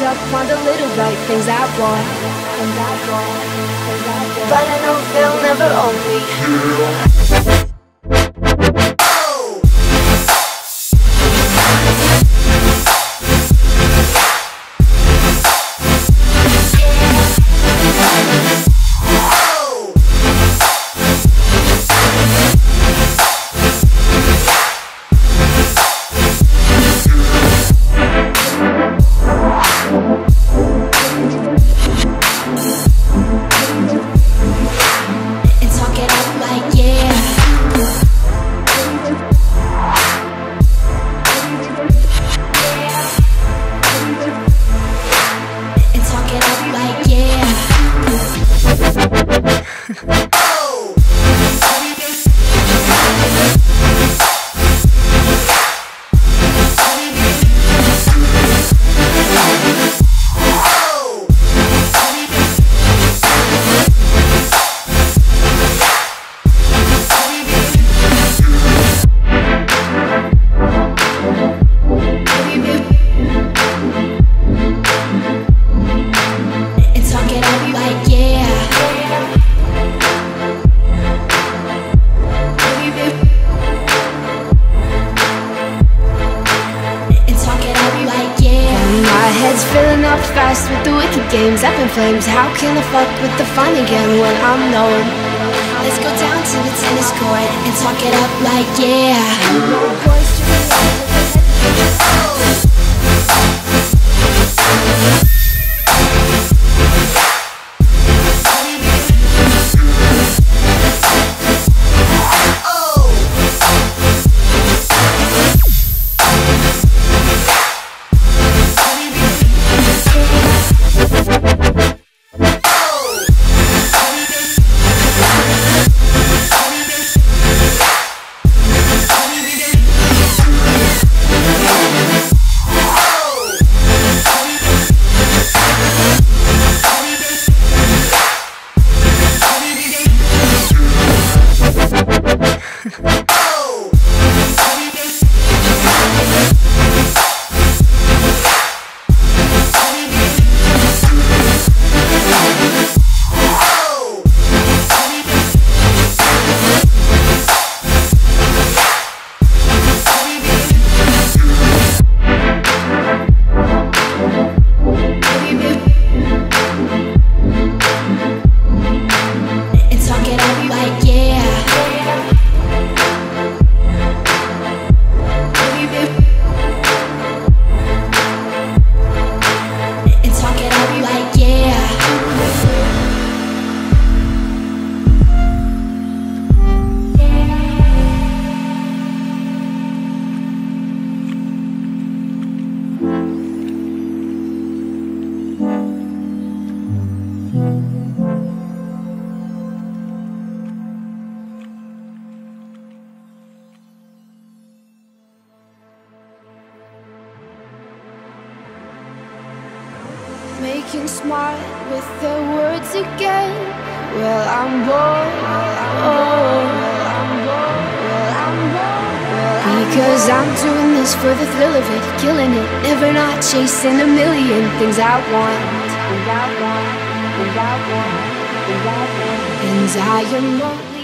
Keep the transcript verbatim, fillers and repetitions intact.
heads up on the little right things I want. But I know they'll never own me. Filling up fast with the wicked games up in flames. How can I fuck with the fun again when I'm known? Let's go down to the tennis court and talk it up like yeah. Oh. Making smart with the words again. Well, I'm bored. Oh, I'm bored. Well, I'm bored. Because I'm doing this for the thrill of it, killing it, never not chasing a million things I want. And I want. And I want. And I want. And I am.